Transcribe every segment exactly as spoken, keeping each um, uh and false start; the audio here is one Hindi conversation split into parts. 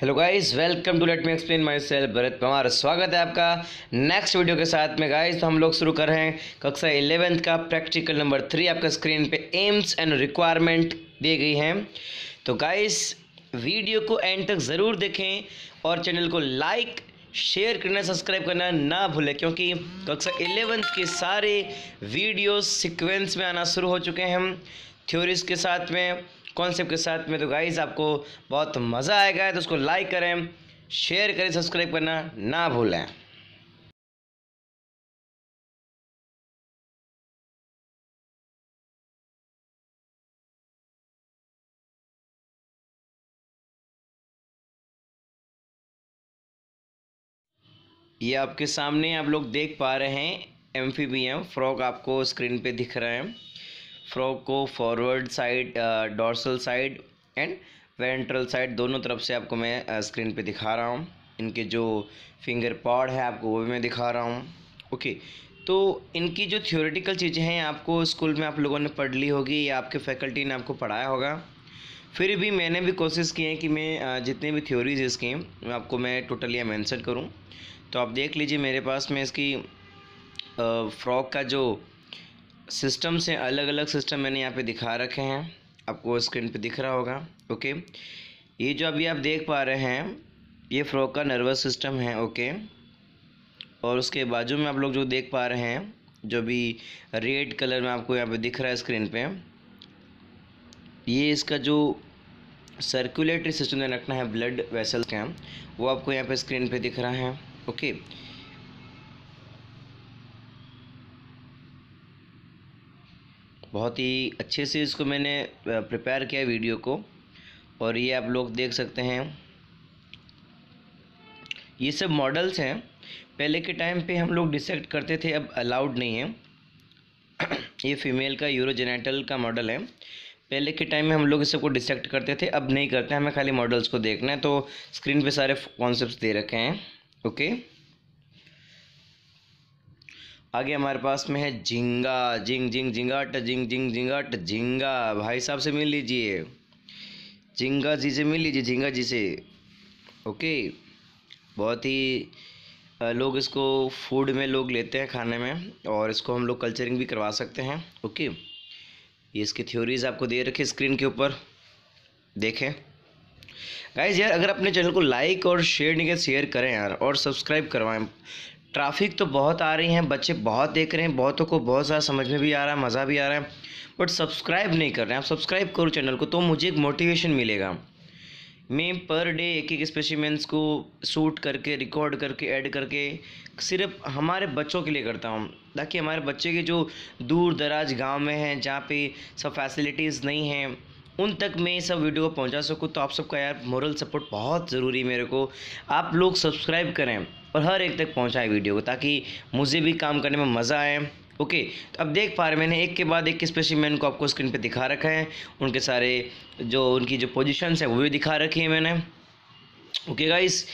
Hello guys, welcome to let me explain my सेल्फ। भरत पंवार, स्वागत है आपका नेक्स्ट वीडियो के साथ में। गाइस तो हम लोग शुरू कर रहे हैं कक्षा इलेवेंथ का प्रैक्टिकल नंबर थ्री। आपका स्क्रीन पे एम्स एंड रिक्वायरमेंट दी गई हैं। तो गाइस वीडियो को एंड तक ज़रूर देखें और चैनल को लाइक, शेयर करना, सब्सक्राइब करना ना भूलें, क्योंकि कक्षा इलेवेंथ के सारे वीडियो सिक्वेंस में आना शुरू हो चुके हैं, थ्योरीज के साथ में, कॉन्सेप्ट के साथ में। तो गाइस आपको बहुत मज़ा आएगा, तो उसको लाइक करें, शेयर करें, सब्सक्राइब करना ना भूलें। ये आपके सामने आप लोग देख पा रहे हैं एम्फीबियन फ्रॉग, आपको स्क्रीन पे दिख रहा है। फ्रॉग को forward side, dorsal side and ventral side दोनों तरफ से आपको मैं स्क्रीन पे दिखा रहा हूँ। इनके जो फिंगर पॉड है आपको वो भी मैं दिखा रहा हूँ। ओके, तो इनकी जो थ्योरेटिकल चीज़ें हैं आपको स्कूल में आप लोगों ने पढ़ ली होगी या आपके फैकल्टी ने आपको पढ़ाया होगा। फिर भी मैंने भी कोशिश की है कि मैं जितने भी थ्योरीज इसकी आपको मैं टोटली मेंशन करूँ। तो आप देख लीजिए मेरे पास में इसकी फ्रॉग का जो सिस्टम से अलग अलग सिस्टम मैंने यहाँ पे दिखा रखे हैं, आपको स्क्रीन पे दिख रहा होगा। ओके, ये जो अभी आप देख पा रहे हैं ये फ्रॉग का नर्वस सिस्टम है। ओके, और उसके बाजू में आप लोग जो देख पा रहे हैं, जो भी रेड कलर में आपको यहाँ पे दिख रहा है स्क्रीन पे, ये इसका जो सर्कुलेटरी सिस्टम रखना है, ब्लड वेसल्स का, वो आपको यहाँ पर स्क्रीन पर दिख रहा है। ओके, बहुत ही अच्छे से इसको मैंने प्रिपेयर किया वीडियो को, और ये आप लोग देख सकते हैं ये सब मॉडल्स हैं। पहले के टाइम पे हम लोग डिसेक्ट करते थे, अब अलाउड नहीं है। ये फीमेल का यूरोजेनेटल का मॉडल है। पहले के टाइम में हम लोग इसको डिसेक्ट करते थे, अब नहीं करते, हमें खाली मॉडल्स को देखना है। तो स्क्रीन पे सारे कॉन्सेप्ट्स दे रखे हैं। ओके, आगे हमारे पास में है झिंगा। जिंग जिंग झिंगाट जिंग जिंग झिंगाट झिंगा, भाई साहब से मिल लीजिए, झिंगा जी से मिल लीजिए, झिंगा जी से। ओके, बहुत ही लोग इसको फूड में लोग लेते हैं, खाने में, और इसको हम लोग कल्चरिंग भी करवा सकते हैं। ओके, ये इसकी थ्योरीज आपको दे रखी स्क्रीन के ऊपर, देखें। गाइस यार अगर अपने चैनल को लाइक और शेयर नहीं कर शेयर करें यार, और सब्सक्राइब करवाएं। ट्रैफिक तो बहुत आ रही हैं, बच्चे बहुत देख रहे हैं, बहुतों को बहुत सारा समझ में भी आ रहा है, मज़ा भी आ रहा है, बट सब्सक्राइब नहीं कर रहे हैं। आप सब्सक्राइब करो चैनल को, तो मुझे एक मोटिवेशन मिलेगा। मैं पर डे एक एक स्पेसिमेंस को शूट करके, रिकॉर्ड करके, ऐड करके सिर्फ हमारे बच्चों के लिए करता हूं, ताकि हमारे बच्चे के जो दूर दराज गाँव में हैं, जहाँ पे सब फैसिलिटीज़ नहीं हैं, उन तक मैं सब वीडियो को पहुंचा सकूँ। तो आप सबका यार मोरल सपोर्ट बहुत ज़रूरी है मेरे को। आप लोग सब्सक्राइब करें और हर एक तक पहुंचाएं वीडियो को, ताकि मुझे भी काम करने में मज़ा आए। ओके, तो अब देख पा रहे मैंने एक के बाद एक स्पेसिमेन को आपको स्क्रीन पे दिखा रखा है। उनके सारे जो उनकी जो पोजिशंस हैं वो भी दिखा रखी है मैंने। ओके गाइस,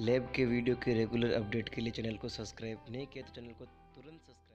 लैब के वीडियो के रेगुलर अपडेट के लिए चैनल को सब्सक्राइब नहीं किया तो चैनल को तुरंत सब्सक्राइब